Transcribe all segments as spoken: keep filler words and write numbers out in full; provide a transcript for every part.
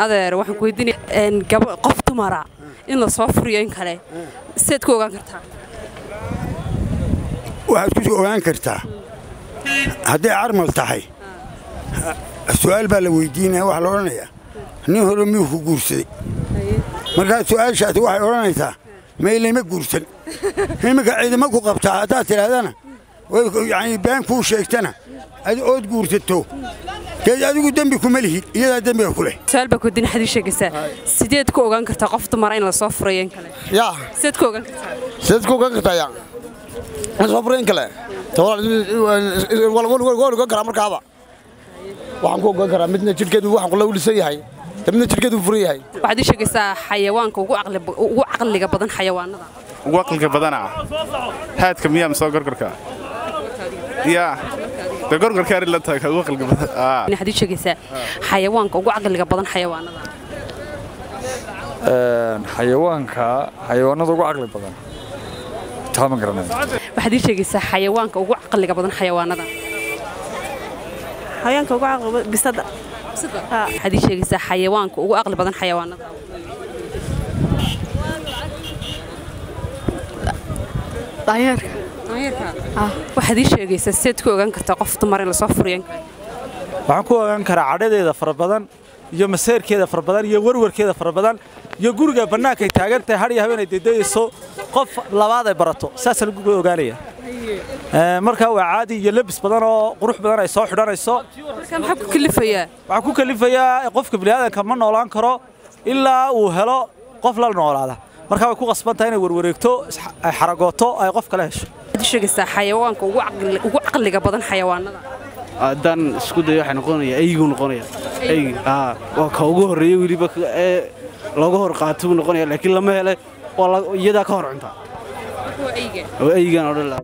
هذا روح كويدني إن كاب قفت مرة إن الصفري إن كله سيد كوجان كرتا وحكي كوجان كرتا هذا عرمل تحي السؤال بالويدينه وحلونية نهرمي وفجورسي مرات سؤال شات وحلونية ما يلي مجورسن هي مك إذا ماكو قبتها أتات لهذانا يعني بين كل شيء تنا هذا أود جورستو كذا قدام بيكون ملهي إذا قدام بيأكله. سؤال بكودين حد يشجسه. سيدك كوجان كرتا قفت مرين لصفرين كله. يا. سيدك كوجان كرتا. سيدك كوجان كرتا يا. لصفرين كله. تقول والله والله والله كرام ركابة. وحنقول كرام متنا شركة وحنا كلنا ولسي هاي. تمنا شركة وفري هاي. بعد يشجسه حيوان كوجو أغلب وأغلب بدن حيوان هذا. وأغلب بدن عا. هاد كمية مساجر كركا. يا. تقرر كاري لا تاكل وقل قبض آه. نحدي شقيسة حيوان كوجو عقل قبضان حيوان هذا. حيوان كا حيوان هذا جو عقل قبضان. تمام كرنا. نحدي شقيسة حيوان كوجو عقل قبضان حيوان هذا. حيوان كوجو عقل بصدق. بصدق. آه. نحدي شقيسة حيوان كوجو عقل قبضان حيوان هذا. طير. واحد يشجع سيد كوجان كتقف تمر لصفرين. وعن كوجان كرعدد إذا فربضان يوم سير كذا فربضان يورور كذا فربضان يقول جبرنا كي تاجرت هري هبنا يديه صو قف لواضع براتو ساس الجوجانية. مركه وعادي يلبس بدنا قروح بدنا يصو حدنا يصو. كم حكوا كلفية؟ حكوا كلفية قفك بلهذا كمان نولان كرا إلا وهلا قفل النول هذا. مركه وكوا قصبته هنا وروريكتو حرقاته أي قف كلاش. شقيسة حيوان كوعقل وعقل لجبضان حيوان. دان سكود يحن قنية أيون قنية أي آه وكوجور يولي بك ااا لجور قاتون قنية لكن لما هلا والله يدا كهر عنده. وأيجا. وأيجا نورلا.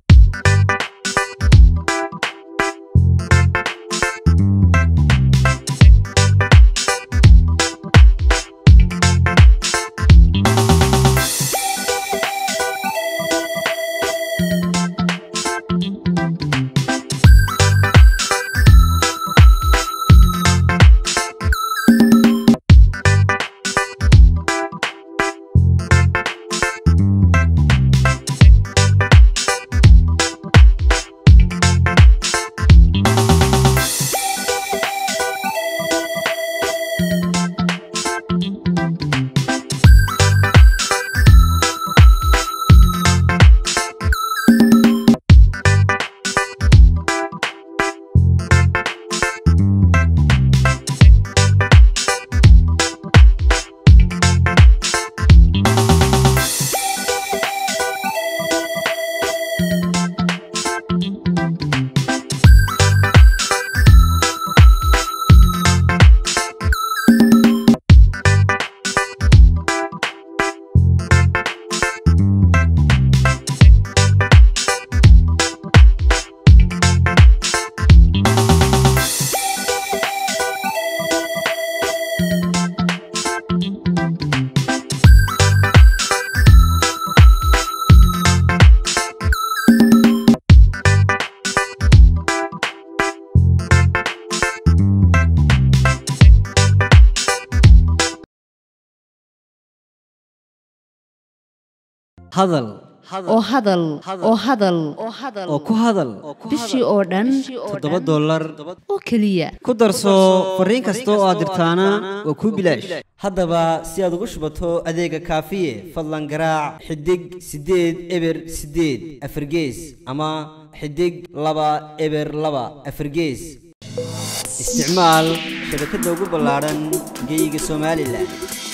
هذل أو هذل أو هذل أو كهذل بشي أوردن تدبّر دولار أو كلية كدرسوا فرين كستو أدرتانا وكوبلاش هذا با سياد غشبته أديك كافية فلان قراع حدق سديد إبر سديد أفرجيز أما حدق لبا إبر لبا أفرجيز استعمال شبكة دوغو بلارن جيجي سومالي لا